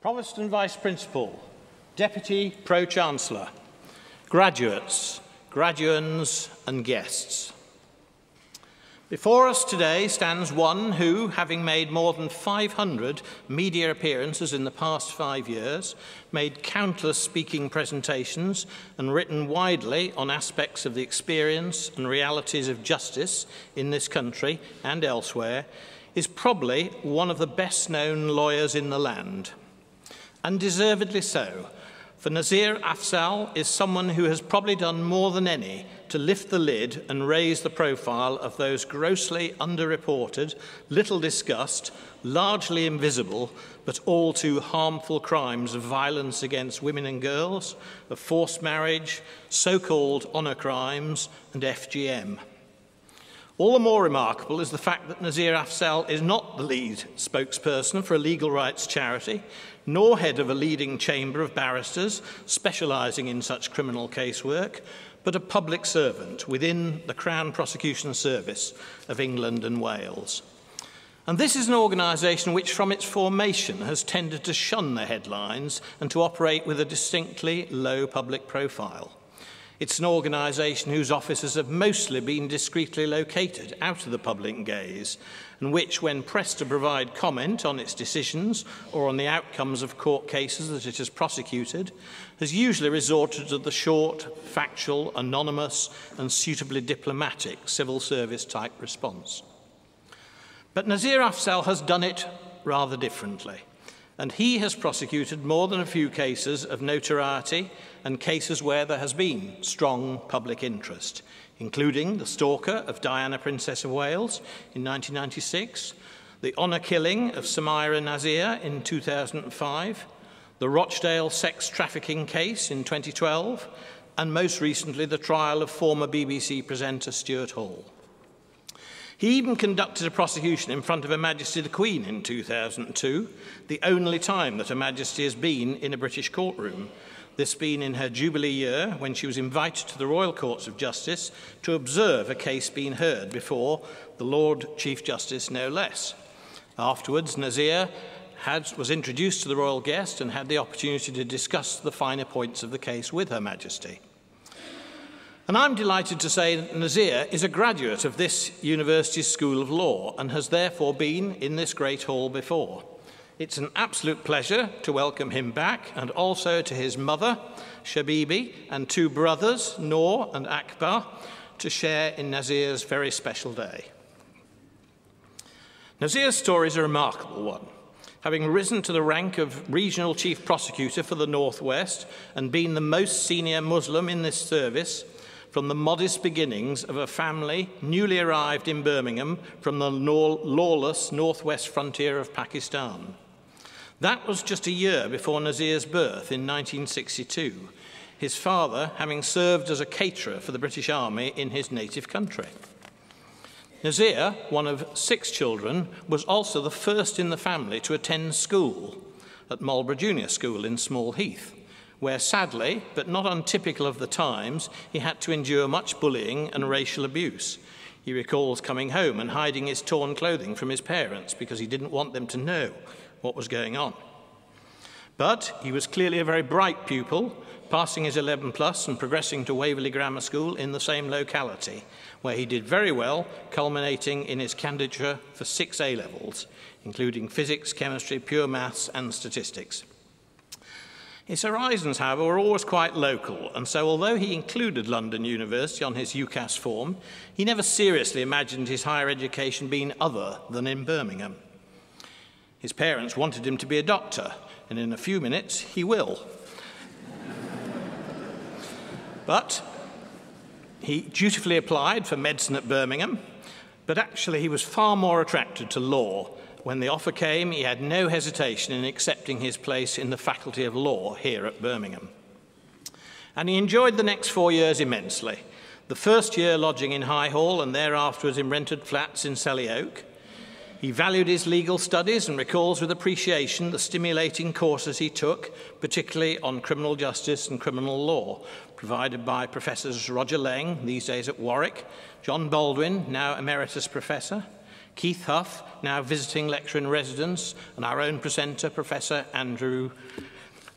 Provost and Vice Principal, Deputy Pro-Chancellor, graduates, graduands and guests. Before us today stands one who, having made more than 500 media appearances in the past 5 years, made countless speaking presentations and written widely on aspects of the experience and realities of justice in this country and elsewhere, is probably one of the best-known lawyers in the land. And deservedly so, for Nazir Afzal is someone who has probably done more than any to lift the lid and raise the profile of those grossly underreported, little discussed, largely invisible, but all too harmful crimes of violence against women and girls, of forced marriage, so-called honour crimes, and FGM. All the more remarkable is the fact that Nazir Afzal is not the lead spokesperson for a legal rights charity, nor head of a leading chamber of barristers specialising in such criminal casework, but a public servant within the Crown Prosecution Service of England and Wales. And this is an organisation which from its formation has tended to shun the headlines and to operate with a distinctly low public profile. It's an organisation whose offices have mostly been discreetly located out of the public gaze, and which, when pressed to provide comment on its decisions or on the outcomes of court cases that it has prosecuted, has usually resorted to the short, factual, anonymous and suitably diplomatic civil service type response. But Nazir Afzal has done it rather differently, and he has prosecuted more than a few cases of notoriety and cases where there has been strong public interest, including the stalker of Diana, Princess of Wales, in 1996, the honour killing of Samira Nazir in 2005, the Rochdale sex trafficking case in 2012, and most recently the trial of former BBC presenter Stuart Hall. He even conducted a prosecution in front of Her Majesty the Queen in 2002, the only time that Her Majesty has been in a British courtroom, this being in her Jubilee year when she was invited to the Royal Courts of Justice to observe a case being heard before the Lord Chief Justice, no less. Afterwards, Nazir was introduced to the royal guest and had the opportunity to discuss the finer points of the case with Her Majesty. And I'm delighted to say that Nazir is a graduate of this university's School of Law and has therefore been in this great hall before. It's an absolute pleasure to welcome him back, and also to his mother, Shabibi, and two brothers, Noor and Akbar, to share in Nazir's very special day. Nazir's story is a remarkable one. Having risen to the rank of Regional Chief Prosecutor for the North West and been the most senior Muslim in this service, from the modest beginnings of a family newly arrived in Birmingham from the lawless northwest frontier of Pakistan. That was just a year before Nazir's birth in 1962, his father having served as a caterer for the British Army in his native country. Nazir, one of 6 children, was also the first in the family to attend school at Marlborough Junior School in Small Heath, where sadly, but not untypical of the times, he had to endure much bullying and racial abuse. He recalls coming home and hiding his torn clothing from his parents because he didn't want them to know what was going on. But he was clearly a very bright pupil, passing his 11+ and progressing to Waverley Grammar School in the same locality, where he did very well, culminating in his candidature for 6 A-levels, including physics, chemistry, pure maths and statistics. His horizons, however, were always quite local, and so although he included London University on his UCAS form, he never seriously imagined his higher education being other than in Birmingham. His parents wanted him to be a doctor, and in a few minutes he will. But he dutifully applied for medicine at Birmingham, but actually he was far more attracted to law. When the offer came, he had no hesitation in accepting his place in the Faculty of Law here at Birmingham. And he enjoyed the next 4 years immensely, the first year lodging in High Hall and thereafter in rented flats in Selly Oak. He valued his legal studies and recalls with appreciation the stimulating courses he took, particularly on criminal justice and criminal law, provided by Professors Roger Leng, these days at Warwick, John Baldwin, now Emeritus Professor, Keith Huff, now visiting lecturer in residence, and our own presenter, Professor Andrew,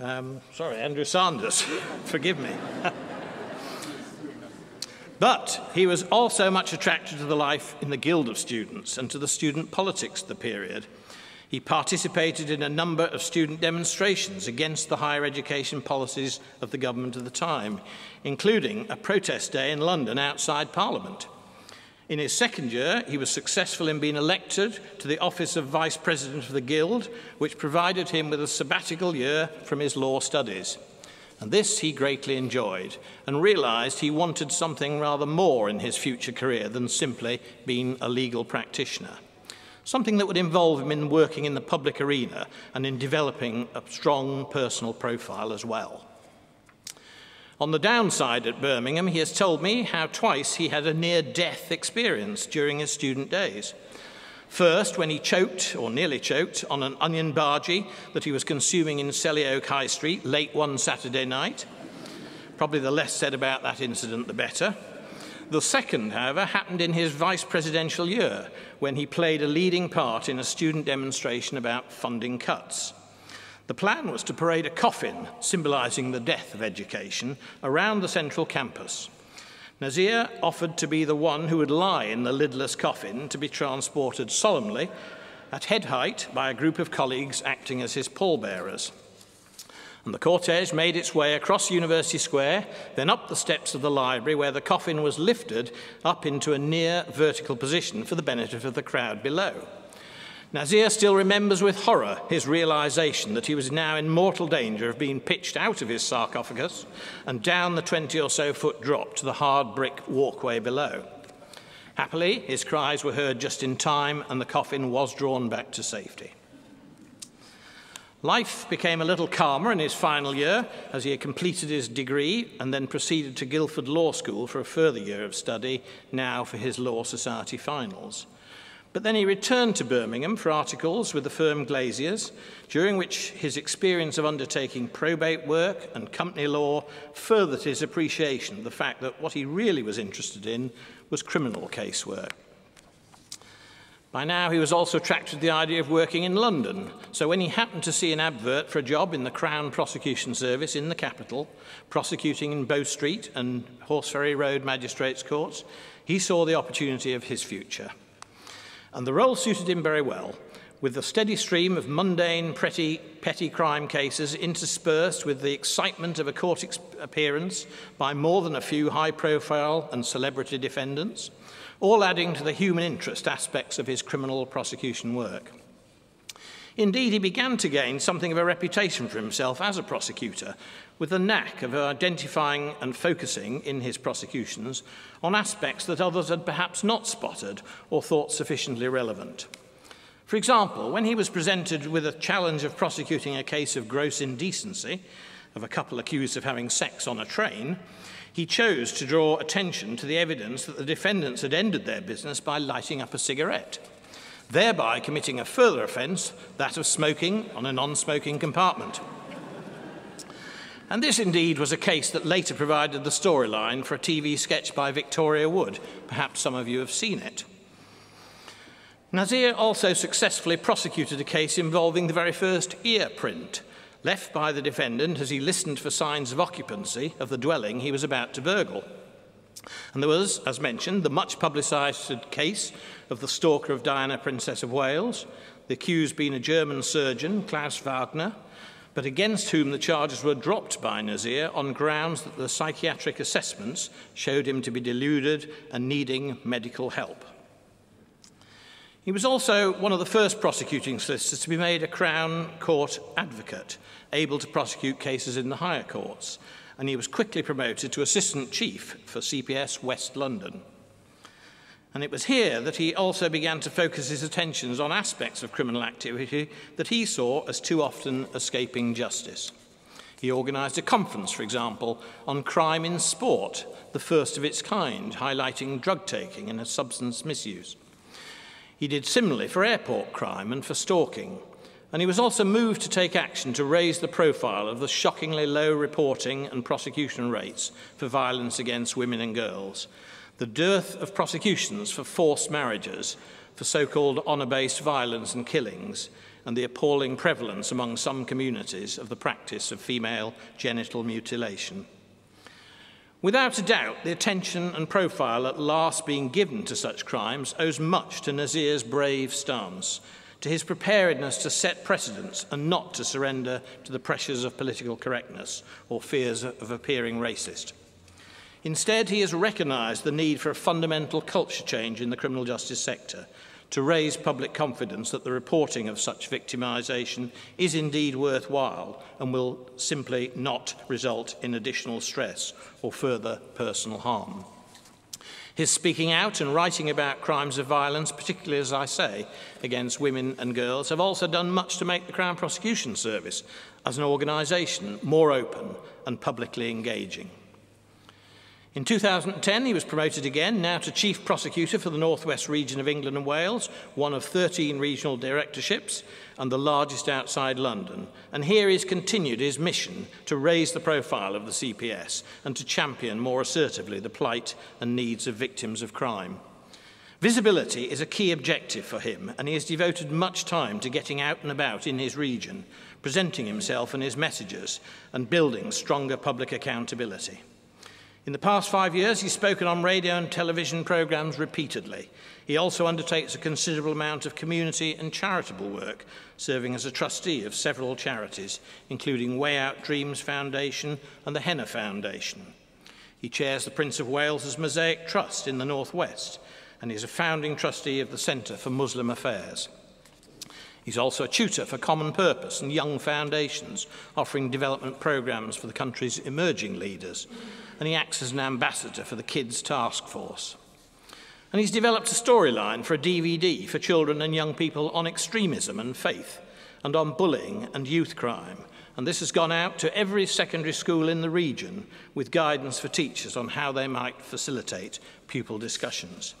Andrew Sanders, forgive me. But he was also much attracted to the life in the Guild of Students and to the student politics of the period. He participated in a number of student demonstrations against the higher education policies of the government of the time, including a protest day in London outside Parliament. In his second year, he was successful in being elected to the office of Vice President of the Guild, which provided him with a sabbatical year from his law studies. And this he greatly enjoyed, and realised he wanted something rather more in his future career than simply being a legal practitioner. Something that would involve him in working in the public arena and in developing a strong personal profile as well. On the downside at Birmingham, he has told me how twice he had a near-death experience during his student days. First, when he choked, or nearly choked, on an onion bargee that he was consuming in Selly Oak High Street late one Saturday night. Probably the less said about that incident, the better. The second, however, happened in his vice-presidential year, when he played a leading part in a student demonstration about funding cuts. The plan was to parade a coffin, symbolising the death of education, around the central campus. Nazir offered to be the one who would lie in the lidless coffin to be transported solemnly, at head height, by a group of colleagues acting as his pallbearers. And the cortege made its way across University Square, then up the steps of the library, where the coffin was lifted up into a near vertical position for the benefit of the crowd below. Nazir still remembers with horror his realisation that he was now in mortal danger of being pitched out of his sarcophagus and down the 20 or so foot drop to the hard brick walkway below. Happily, his cries were heard just in time and the coffin was drawn back to safety. Life became a little calmer in his final year as he had completed his degree and then proceeded to Guildford Law School for a further year of study, now for his Law Society finals. But then he returned to Birmingham for articles with the firm Glaziers, during which his experience of undertaking probate work and company law furthered his appreciation of the fact that what he really was interested in was criminal casework. By now he was also attracted to the idea of working in London, so when he happened to see an advert for a job in the Crown Prosecution Service in the capital, prosecuting in Bow Street and Horse Ferry Road magistrates' courts, he saw the opportunity of his future. And the role suited him very well, with the steady stream of mundane, petty crime cases interspersed with the excitement of a court appearance by more than a few high-profile and celebrity defendants, all adding to the human interest aspects of his criminal prosecution work. Indeed, he began to gain something of a reputation for himself as a prosecutor, with the knack of identifying and focusing in his prosecutions on aspects that others had perhaps not spotted or thought sufficiently relevant. For example, when he was presented with a challenge of prosecuting a case of gross indecency, of a couple accused of having sex on a train, he chose to draw attention to the evidence that the defendants had ended their business by lighting up a cigarette, thereby committing a further offence, that of smoking on a non-smoking compartment. And this indeed was a case that later provided the storyline for a TV sketch by Victoria Wood. Perhaps some of you have seen it. Nazir also successfully prosecuted a case involving the very first ear print left by the defendant as he listened for signs of occupancy of the dwelling he was about to burgle. And there was, as mentioned, the much publicised case of the stalker of Diana, Princess of Wales, the accused being a German surgeon, Klaus Wagner, but against whom the charges were dropped by Nazir on grounds that the psychiatric assessments showed him to be deluded and needing medical help. He was also one of the first prosecuting solicitors to be made a Crown Court advocate, able to prosecute cases in the higher courts, and he was quickly promoted to Assistant Chief for CPS West London. And it was here that he also began to focus his attentions on aspects of criminal activity that he saw as too often escaping justice. He organised a conference, for example, on crime in sport, the first of its kind, highlighting drug taking and substance misuse. He did similarly for airport crime and for stalking. And he was also moved to take action to raise the profile of the shockingly low reporting and prosecution rates for violence against women and girls, the dearth of prosecutions for forced marriages, for so-called honour-based violence and killings, and the appalling prevalence among some communities of the practice of female genital mutilation. Without a doubt, the attention and profile at last being given to such crimes owes much to Nazir's brave stance, to his preparedness to set precedents and not to surrender to the pressures of political correctness or fears of appearing racist. Instead, he has recognised the need for a fundamental culture change in the criminal justice sector, to raise public confidence that the reporting of such victimisation is indeed worthwhile and will simply not result in additional stress or further personal harm. His speaking out and writing about crimes of violence, particularly, as I say, against women and girls, have also done much to make the Crown Prosecution Service as an organisation more open and publicly engaging. In 2010, he was promoted again, now to Chief Prosecutor for the North West region of England and Wales, one of 13 regional directorships and the largest outside London. And here he's continued his mission to raise the profile of the CPS and to champion more assertively the plight and needs of victims of crime. Visibility is a key objective for him, and he has devoted much time to getting out and about in his region, presenting himself and his messages, and building stronger public accountability. In the past 5 years, he's spoken on radio and television programmes repeatedly. He also undertakes a considerable amount of community and charitable work, serving as a trustee of several charities, including Way Out Dreams Foundation and the Henna Foundation. He chairs the Prince of Wales's Mosaic Trust in the North West, and is a founding trustee of the Centre for Muslim Affairs. He's also a tutor for Common Purpose and Young Foundations, offering development programmes for the country's emerging leaders. And he acts as an ambassador for the Kids Task Force. And he's developed a storyline for a DVD for children and young people on extremism and faith, and on bullying and youth crime. And this has gone out to every secondary school in the region with guidance for teachers on how they might facilitate pupil discussions.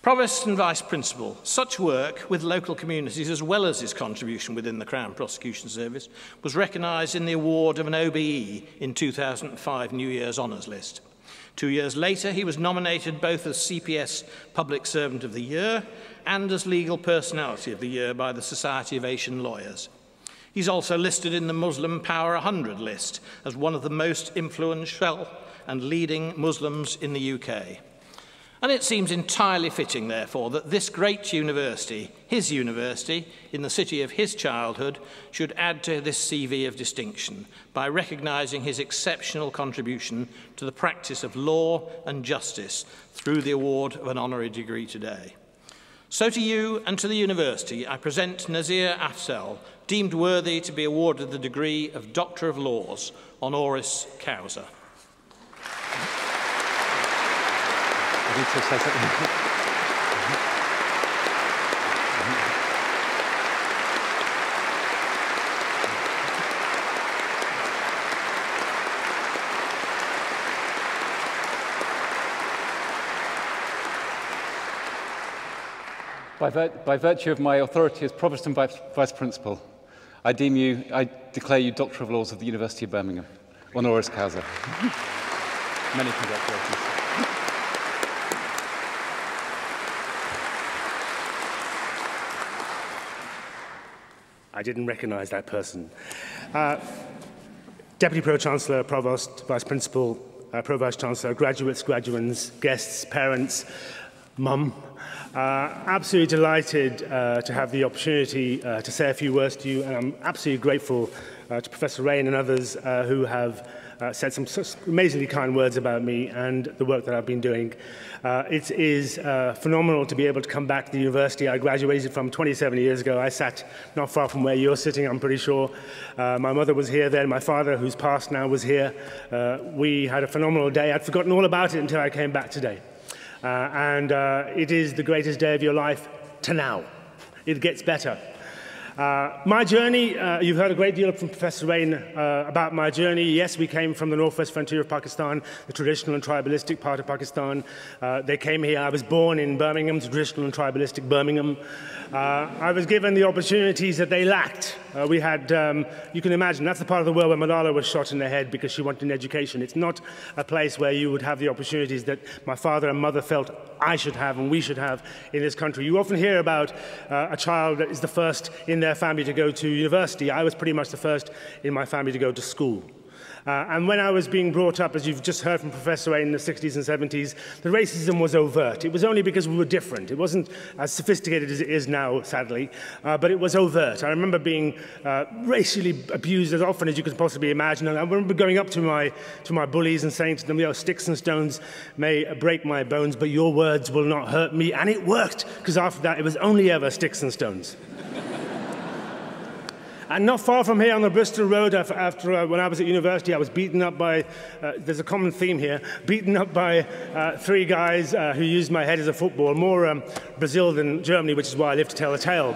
Provost and Vice Principal, such work with local communities as well as his contribution within the Crown Prosecution Service was recognised in the award of an OBE in 2005 New Year's Honours List. 2 years later, he was nominated both as CPS Public Servant of the Year and as Legal Personality of the Year by the Society of Asian Lawyers. He's also listed in the Muslim Power 100 list as one of the most influential and leading Muslims in the UK. And it seems entirely fitting, therefore, that this great university, his university, in the city of his childhood, should add to this CV of distinction by recognising his exceptional contribution to the practice of law and justice through the award of an honorary degree today. So to you and to the university, I present Nazir Afzal, deemed worthy to be awarded the degree of Doctor of Laws, honoris causa. By virtue of my authority as Provost and Vice Principal, I declare you Doctor of Laws of the University of Birmingham, honoris causa. Many congratulations. I didn't recognise that person. Deputy Pro-Chancellor, Provost, Vice Principal, Pro-Vice-Chancellor, graduates, graduands, guests, parents, mum. Absolutely delighted to have the opportunity to say a few words to you, and I'm absolutely grateful to Professor Raine and others who have said some amazingly kind words about me and the work that I've been doing. It is phenomenal to be able to come back to the university I graduated from 27 years ago. I sat not far from where you're sitting, I'm pretty sure. My mother was here then. My father, who's passed now, was here. We had a phenomenal day. I'd forgotten all about it until I came back today. It is the greatest day of your life to now. It gets better. My journey, you've heard a great deal from Professor Raine about my journey. Yes, we came from the northwest frontier of Pakistan, the traditional and tribalistic part of Pakistan. They came here. I was born in Birmingham, traditional and tribalistic Birmingham. I was given the opportunities that they lacked. We had, you can imagine, that's the part of the world where Malala was shot in the head because she wanted an education. It's not a place where you would have the opportunities that my father and mother felt I should have and we should have in this country. You often hear about a child that is the first in their family to go to university. I was pretty much the first in my family to go to school. And when I was being brought up, as you've just heard from Professor Raine in the 60s and 70s, the racism was overt. It was only because we were different. It wasn't as sophisticated as it is now, sadly, but it was overt. I remember being racially abused as often as you could possibly imagine. And I remember going up to my bullies and saying to them, "Yo, sticks and stones may break my bones, but your words will not hurt me." And it worked, because after that, it was only ever sticks and stones. And not far from here on the Bristol Road, when I was at university, I was beaten up by, there's a common theme here, beaten up by three guys who used my head as a football, more Brazil than Germany, which is why I live to tell the tale.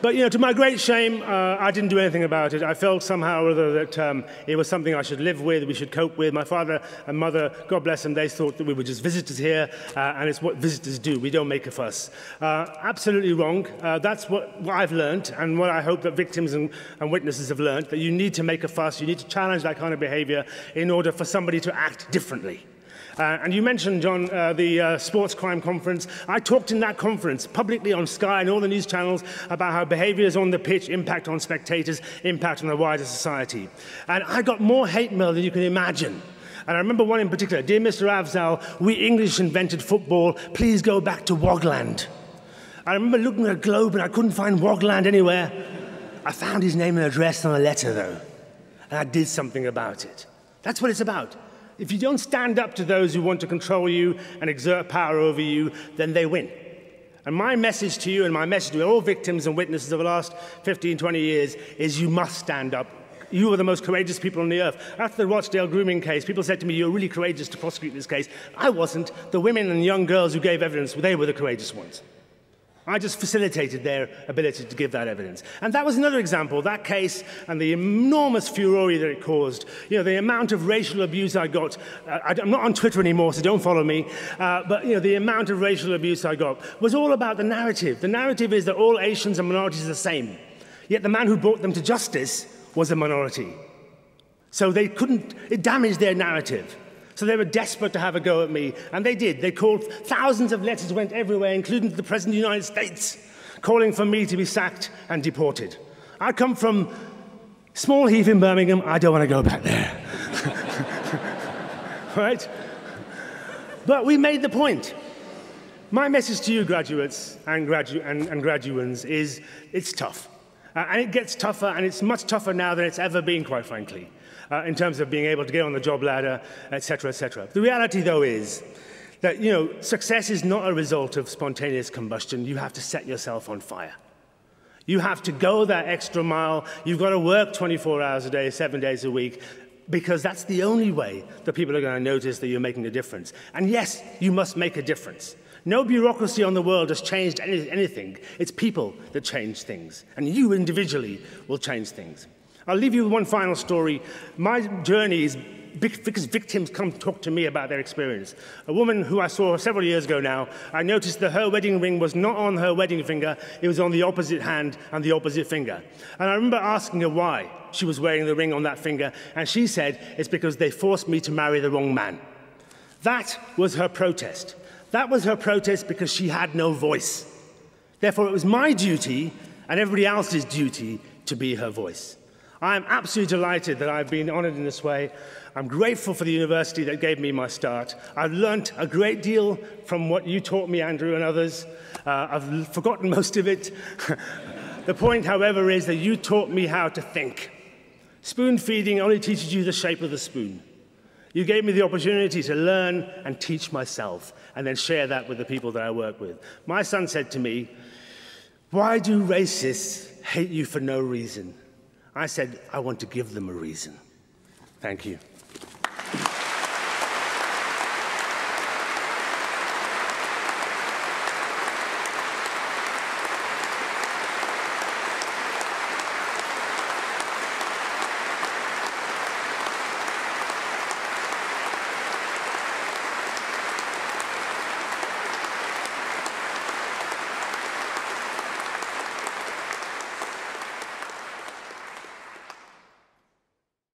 But you know, to my great shame, I didn't do anything about it. I felt somehow or other that it was something I should live with, we should cope with. My father and mother, God bless them, they thought that we were just visitors here, and it's what visitors do. We don't make a fuss. Absolutely wrong. That's what I've learned, and what I hope that victims and witnesses have learned, that you need to make a fuss, you need to challenge that kind of behavior in order for somebody to act differently. And you mentioned, John, the sports crime conference. I talked in that conference publicly on Sky and all the news channels about how behaviours on the pitch impact on spectators, impact on the wider society. And I got more hate mail than you can imagine. And I remember one in particular. "Dear Mr. Afzal, we English invented football. Please go back to Wogland." I remember looking at a globe and I couldn't find Wogland anywhere. I found his name and address on a letter, though. And I did something about it. That's what it's about. If you don't stand up to those who want to control you and exert power over you, then they win. And my message to you and my message to all victims and witnesses of the last 15, 20 years is you must stand up. You are the most courageous people on the earth. After the Rochdale grooming case, people said to me, "You're really courageous to prosecute this case." I wasn't. The women and young girls who gave evidence, they were the courageous ones. I just facilitated their ability to give that evidence. And that was another example, that case and the enormous furore that it caused. You know, the amount of racial abuse I got, I'm not on Twitter anymore, so don't follow me, but you know, the amount of racial abuse I got was all about the narrative. The narrative is that all Asians and minorities are the same, yet the man who brought them to justice was a minority. So they couldn't, it damaged their narrative. So they were desperate to have a go at me, and they did. They called, thousands of letters went everywhere, including to the President of the United States, calling for me to be sacked and deported. I come from Small Heath in Birmingham. I don't want to go back there. Right? But we made the point. My message to you graduates and graduands is it's tough. And it gets tougher, and it's much tougher now than it's ever been, quite frankly. In terms of being able to get on the job ladder, etc., etc. The reality, though, is that, you know, success is not a result of spontaneous combustion. You have to set yourself on fire. You have to go that extra mile. You've got to work 24 hours a day, 7 days a week, because that's the only way that people are going to notice that you're making a difference. And yes, you must make a difference. No bureaucracy on the world has changed anything. It's people that change things, and you individually will change things. I'll leave you with one final story. My journey is because victims come talk to me about their experience. A woman who I saw several years ago now, I noticed that her wedding ring was not on her wedding finger, it was on the opposite hand and the opposite finger. And I remember asking her why she was wearing the ring on that finger, and she said, "It's because they forced me to marry the wrong man." That was her protest. That was her protest because she had no voice. Therefore, it was my duty and everybody else's duty to be her voice. I am absolutely delighted that I've been honoured in this way. I'm grateful for the university that gave me my start. I've learnt a great deal from what you taught me, Andrew, and others. I've forgotten most of it. The point, however, is that you taught me how to think. Spoon-feeding only teaches you the shape of the spoon. You gave me the opportunity to learn and teach myself, and then share that with the people that I work with. My son said to me, "Why do racists hate you for no reason?" I said, "I want to give them a reason." Thank you.